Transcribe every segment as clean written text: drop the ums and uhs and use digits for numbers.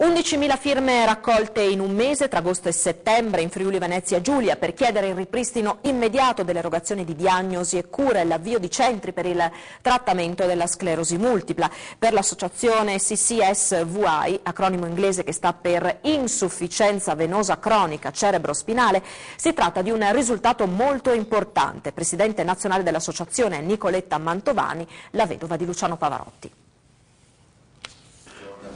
11.000 firme raccolte in un mese tra agosto e settembre in Friuli Venezia Giulia per chiedere il ripristino immediato dell'erogazione di diagnosi e cure e l'avvio di centri per il trattamento della sclerosi multipla. Per l'associazione CCSVI, acronimo inglese che sta per insufficienza venosa cronica cerebrospinale, si tratta di un risultato molto importante. Presidente nazionale dell'associazione Nicoletta Mantovani, la vedova di Luciano Pavarotti.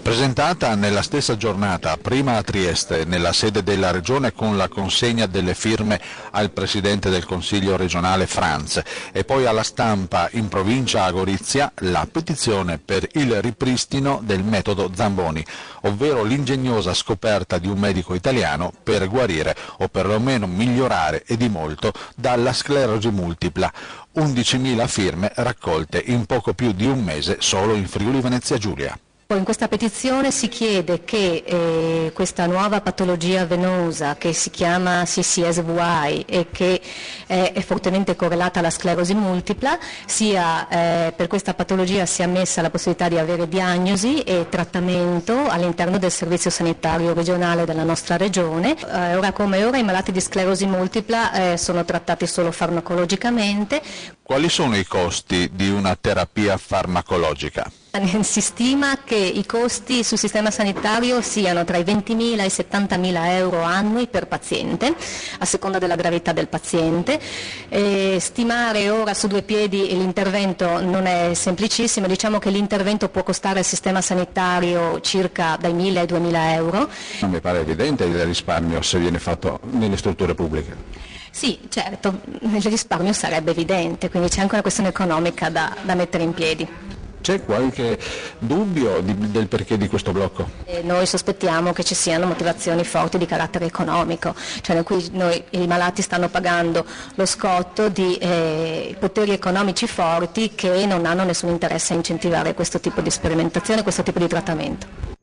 Presentata nella stessa giornata, prima a Trieste, nella sede della Regione con la consegna delle firme al Presidente del Consiglio regionale Franz e poi alla stampa in provincia a Gorizia, la petizione per il ripristino del metodo Zamboni, ovvero l'ingegnosa scoperta di un medico italiano per guarire o perlomeno migliorare e di molto dalla sclerosi multipla. 11.000 firme raccolte in poco più di un mese solo in Friuli Venezia Giulia. In questa petizione si chiede che questa nuova patologia venosa che si chiama CCSVI e che è fortemente correlata alla sclerosi multipla, sia per questa patologia sia ammessa la possibilità di avere diagnosi e trattamento all'interno del servizio sanitario regionale della nostra regione. Ora come ora i malati di sclerosi multipla sono trattati solo farmacologicamente. Quali sono i costi di una terapia farmacologica? Si stima che i costi sul sistema sanitario siano tra i 20.000 e i 70.000 euro annui per paziente, a seconda della gravità del paziente. Stimare ora su due piedi l'intervento non è semplicissimo, diciamo che l'intervento può costare al sistema sanitario circa dai 1.000 ai 2.000 euro. Non mi pare evidente il risparmio se viene fatto nelle strutture pubbliche. Sì, certo, il risparmio sarebbe evidente, quindi c'è anche una questione economica da mettere in piedi. C'è qualche dubbio del perché di questo blocco? Noi sospettiamo che ci siano motivazioni forti di carattere economico, cioè in cui i malati stanno pagando lo scotto di poteri economici forti che non hanno nessun interesse a incentivare questo tipo di sperimentazione, questo tipo di trattamento.